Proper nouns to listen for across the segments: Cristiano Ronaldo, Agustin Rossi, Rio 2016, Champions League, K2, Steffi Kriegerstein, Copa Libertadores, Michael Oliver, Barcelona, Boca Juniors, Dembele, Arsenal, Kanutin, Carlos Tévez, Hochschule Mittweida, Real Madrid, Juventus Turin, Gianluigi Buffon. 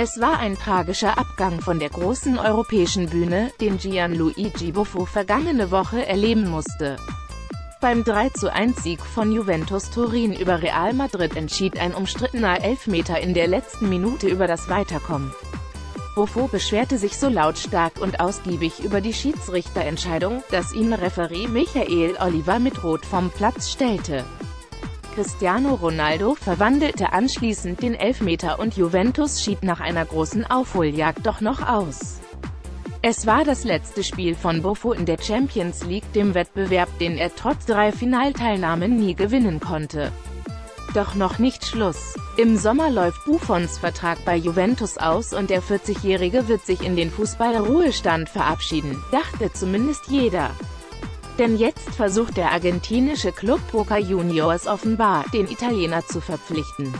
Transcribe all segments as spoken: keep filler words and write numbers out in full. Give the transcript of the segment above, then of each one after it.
Es war ein tragischer Abgang von der großen europäischen Bühne, den Gianluigi Buffon vergangene Woche erleben musste. Beim drei zu eins Sieg von Juventus Turin über Real Madrid entschied ein umstrittener Elfmeter in der letzten Minute über das Weiterkommen. Buffon beschwerte sich so lautstark und ausgiebig über die Schiedsrichterentscheidung, dass ihn Referee Michael Oliver mit Rot vom Platz stellte. Cristiano Ronaldo verwandelte anschließend den Elfmeter und Juventus schied nach einer großen Aufholjagd doch noch aus. Es war das letzte Spiel von Buffon in der Champions League, dem Wettbewerb, den er trotz drei Finalteilnahmen nie gewinnen konnte. Doch noch nicht Schluss. Im Sommer läuft Buffons Vertrag bei Juventus aus und der vierzigjährige wird sich in den Fußballruhestand verabschieden, dachte zumindest jeder. Denn jetzt versucht der argentinische Club Boca Juniors offenbar, den Italiener zu verpflichten.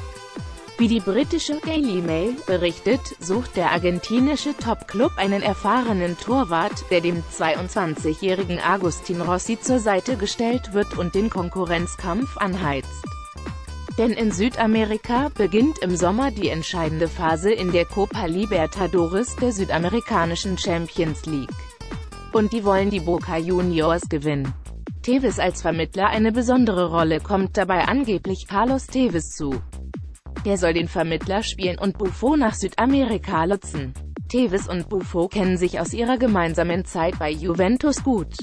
Wie die britische Daily Mail berichtet, sucht der argentinische Top-Club einen erfahrenen Torwart, der dem zweiundzwanzigjährigen Agustin Rossi zur Seite gestellt wird und den Konkurrenzkampf anheizt. Denn in Südamerika beginnt im Sommer die entscheidende Phase in der Copa Libertadores, der südamerikanischen Champions League. Und die wollen die Boca Juniors gewinnen. Tévez als Vermittler, eine besondere Rolle kommt dabei angeblich Carlos Tévez zu. Der soll den Vermittler spielen und Buffon nach Südamerika lotsen. Tévez und Buffon kennen sich aus ihrer gemeinsamen Zeit bei Juventus gut.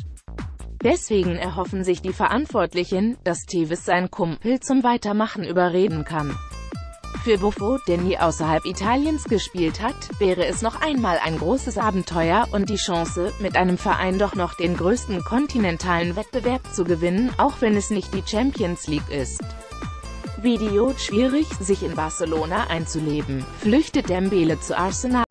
Deswegen erhoffen sich die Verantwortlichen, dass Tévez seinen Kumpel zum Weitermachen überreden kann. Für Buffon, der nie außerhalb Italiens gespielt hat, wäre es noch einmal ein großes Abenteuer und die Chance, mit einem Verein doch noch den größten kontinentalen Wettbewerb zu gewinnen, auch wenn es nicht die Champions League ist. Video: schwierig, sich in Barcelona einzuleben, flüchtet Dembele zu Arsenal.